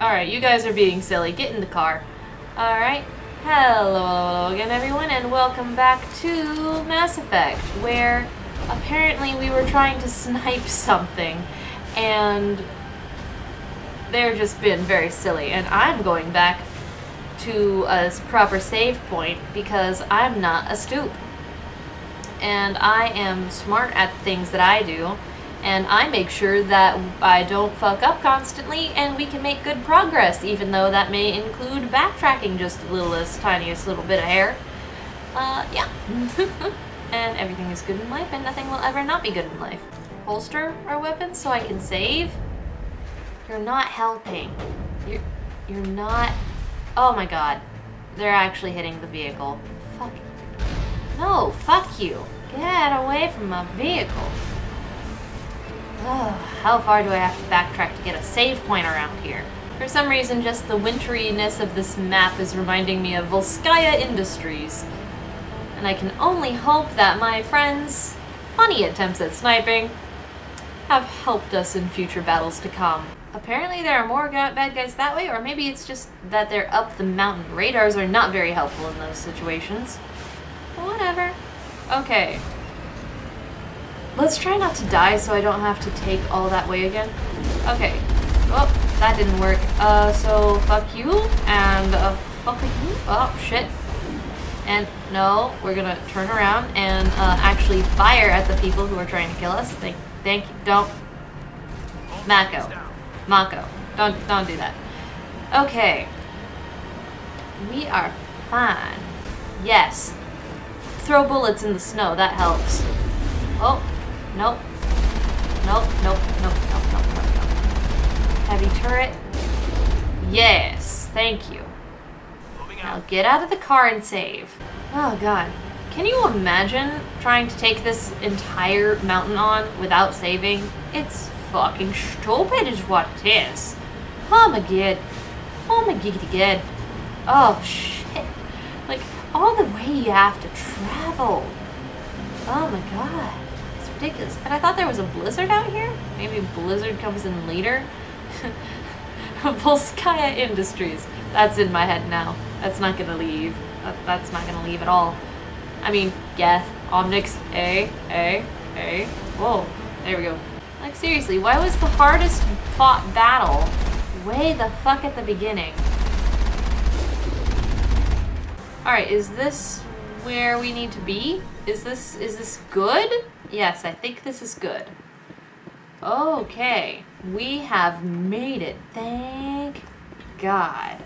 Alright, you guys are being silly. Get in the car. Alright. Hello again, everyone, and welcome back to Mass Effect, where apparently we were trying to snipe something, and they're just being very silly. And I'm going back to a proper save point because I'm not a stoop. And I am smart at things that I do, and I make sure that I don't fuck up constantly, and we can make good progress, even though that may include backtracking just the littlest, tiniest little bit of hair. Yeah. And everything is good in life, and nothing will ever not be good in life. Holster our weapons so I can save? You're not helping. You're not... Oh my god. They're actually hitting the vehicle. Fuck. No, fuck you. Get away from my vehicle. Oh, how far do I have to backtrack to get a save point around here? For some reason, just the winteriness of this map is reminding me of Volskaya Industries. And I can only hope that my friend's funny attempts at sniping have helped us in future battles to come. Apparently there are more bad guys that way, or maybe it's just that they're up the mountain. Radars are not very helpful in those situations. Whatever. Okay. Let's try not to die so I don't have to take all that way again. Okay. Oh, that didn't work. So fuck you, and fuck you. Oh, shit. And no, we're gonna turn around and actually fire at the people who are trying to kill us. Thank you. Don't. Mako. Don't do that. Okay. We are fine. Yes. Throw bullets in the snow. That helps. Oh. Nope. Heavy turret. Yes, thank you. Now get out of the car and save. Oh god. Can you imagine trying to take this entire mountain on without saving? It's fucking stupid is what it is. Oh my god. Oh my giggity god. Oh shit. Like, all the way you have to travel. Oh my god. Ridiculous. And I thought there was a blizzard out here? Maybe blizzard comes in later? Volskaya Industries. That's in my head now. That's not gonna leave. That's not gonna leave at all. I mean, Geth, Omnix, A. Whoa. There we go. Like, seriously, why was the hardest fought battle way the fuck at the beginning? Alright, is this where we need to be? Is this good? Yes, I think this is good. Okay, we have made it. Thank God.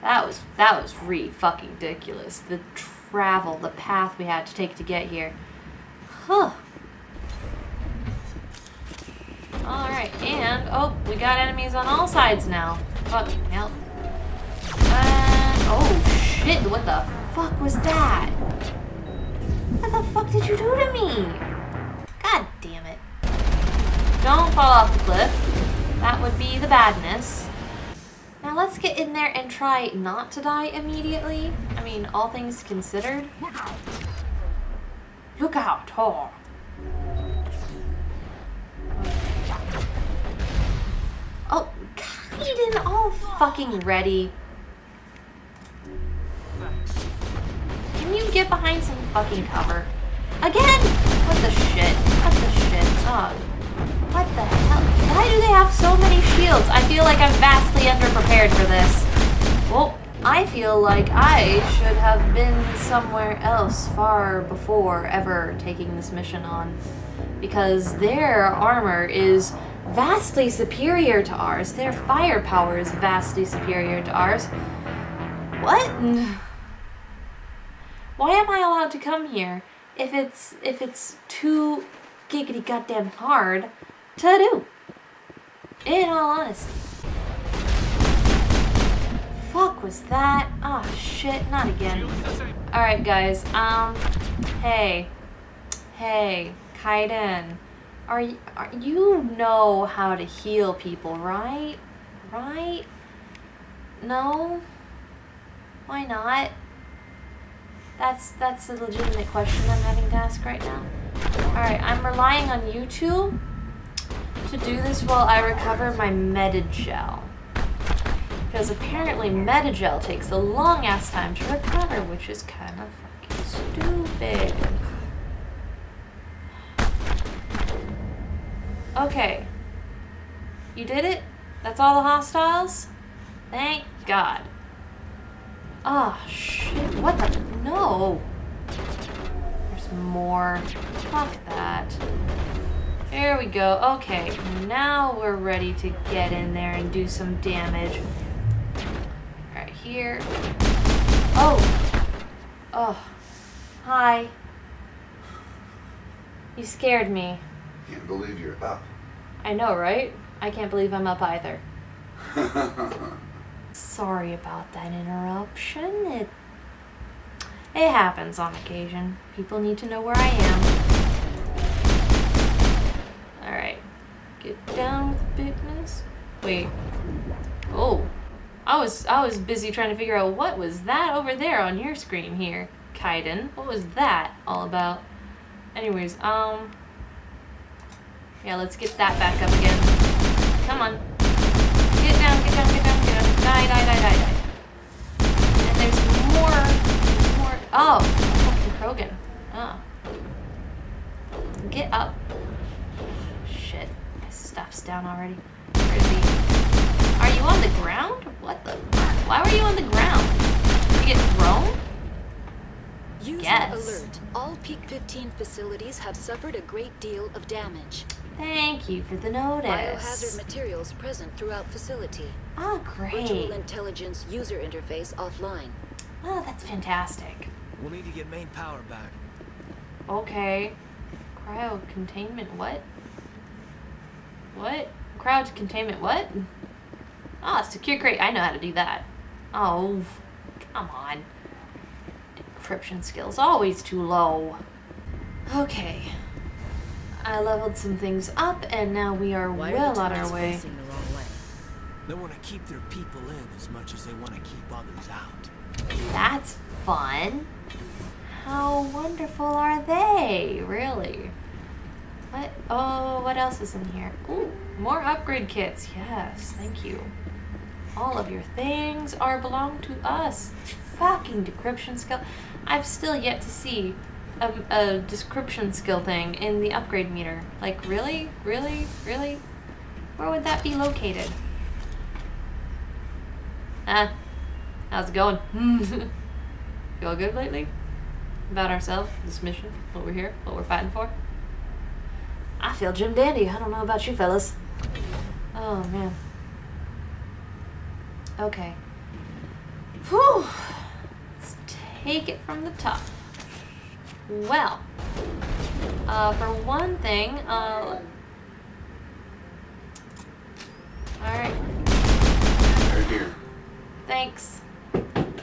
That was re-fucking ridiculous. The travel, the path we had to take to get here. Huh. All right, and oh, we got enemies on all sides now. Fucking hell. Oh shit! What the fuck was that? What the fuck did you do to me? God damn it. Don't fall off the cliff. That would be the badness. Now let's get in there and try not to die immediately. I mean, all things considered. Look out, ho. Oh, Kaiden, all fucking ready. Can you get behind some fucking cover? Again! What the shit? What the shit? Oh. What the hell? Why do they have so many shields? I feel like I'm vastly underprepared for this. Well, I feel like I should have been somewhere else far before ever taking this mission on. Because their armor is vastly superior to ours. Their firepower is vastly superior to ours. What? Why am I allowed to come here if it's too giggity goddamn hard to do? In all honesty. Fuck was that? Ah, oh, shit, not again. Alright guys, hey, Kaiden, you know how to heal people, right? Right? No? Why not? That's a legitimate question I'm having to ask right now. Alright, I'm relying on you two to do this while I recover my meded gel. Because apparently metagel takes a long ass time to recover, which is kind of fucking stupid. Okay. You did it? That's all the hostiles? Thank God. Ah, shit. What the? No! There's more. Fuck that. There we go. Okay, now we're ready to get in there and do some damage. Right here. Oh! Oh. Hi. You scared me. Can't believe you're up. I know, right? I can't believe I'm up either. Sorry about that interruption. It happens on occasion. People need to know where I am. Get down with the bigness. Wait. Oh. I was busy trying to figure out what was that over there on your screen here, Kaiden. What was that all about? Anyways, yeah, let's get that back up again. Come on. Get down, get down, get down, get down. Die, die, die, die, die. And there's more. Oh, fucking Krogan. Ah. Oh. Get up. Shit. Stuff's down already. Where is he? Are you on the ground? What the? Why were you on the ground? Did you get thrown? User alert. All Peak 15 facilities have suffered a great deal of damage. Thank you for the notice. Biohazard materials present throughout facility. Oh, great. Virtual intelligence user interface offline. Oh, that's fantastic. We'll need to get main power back. Okay. Cryo containment, what? What? Crowd containment, what? Ah, secure crate. I know how to do that. Oh, come on. Encryption skills always too low. Okay. I leveled some things up and now we are well on our way. They want to keep their people in as much as they want to keep others out. That's fun. How wonderful are they, really? What? Oh, what else is in here? Ooh, more upgrade kits. Yes, thank you. All of your things belong to us. Fucking decryption skill. I've still yet to see a description skill thing in the upgrade meter. Like, really? Really? Really? Where would that be located? Ah, how's it going? You all good lately? About ourselves, this mission, what we're here, what we're fighting for? I feel Jim Dandy. I don't know about you fellas. Oh, man. Okay. Whew. Let's take it from the top. Well, for one thing, alright. Right here. Thanks. Ugh.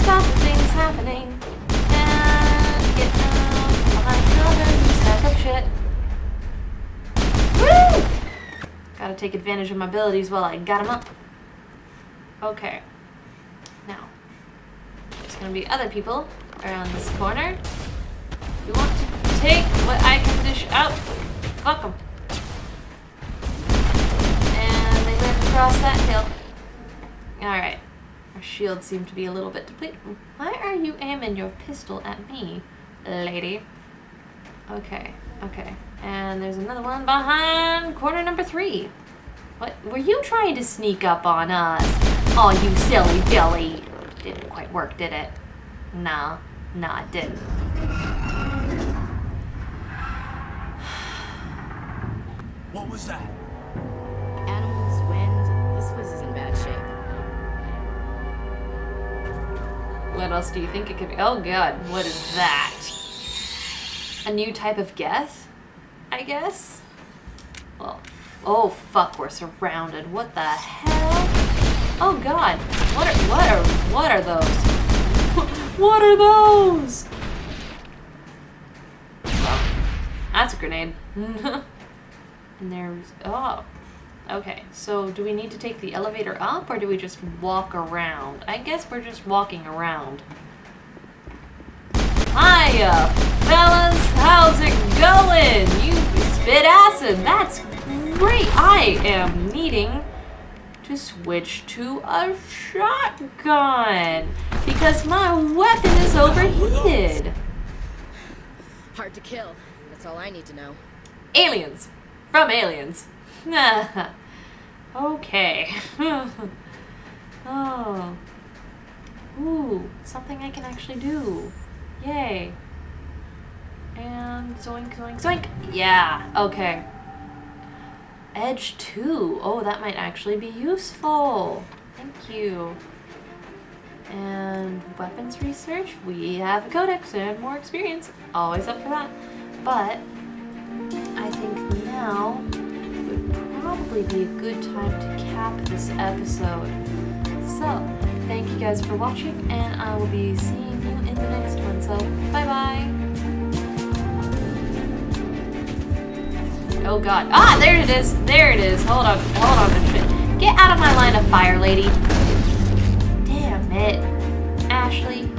Stop things happening and get down behind children who stack up shit. Woo! Gotta take advantage of my abilities while I got them up. Okay. Now, there's gonna be other people around this corner who want to take what I can dish out. Fuck them. And they live across that hill. Alright. Our shield seemed to be a little bit depleted. Why are you aiming your pistol at me, lady? Okay, okay. And there's another one behind corner number 3. What? Were you trying to sneak up on us? Oh, you silly Billy. Didn't quite work, did it? Nah, nah, it didn't. What was that? Animals, wind. This place is in bad shape. What else do you think it could be? Oh god, what is that? A new type of Geth, I guess? Well, oh fuck, we're surrounded. What the hell? Oh god, what are those? What are those? Well, that's a grenade. And there's, oh. Okay, so do we need to take the elevator up, or do we just walk around? I guess we're just walking around. Hiya, fellas! How's it going? You spit acid. That's great. I am needing to switch to a shotgun because my weapon is overheated. Hard to kill. That's all I need to know. Aliens. From aliens. Okay. Oh. Ooh, something I can actually do. Yay. And zoink, zoink, zoink. Yeah, okay. Edge 2. Oh, that might actually be useful. Thank you. And weapons research. We have a codex and more experience. Always up for that. But I think now would probably be a good time to cap this episode. So, thank you guys for watching, and I will be seeing you in the next one. So, bye-bye. Oh god. Ah, there it is. There it is. Hold on. Hold on a minute. Get out of my line of fire, lady. Damn it. Ashley.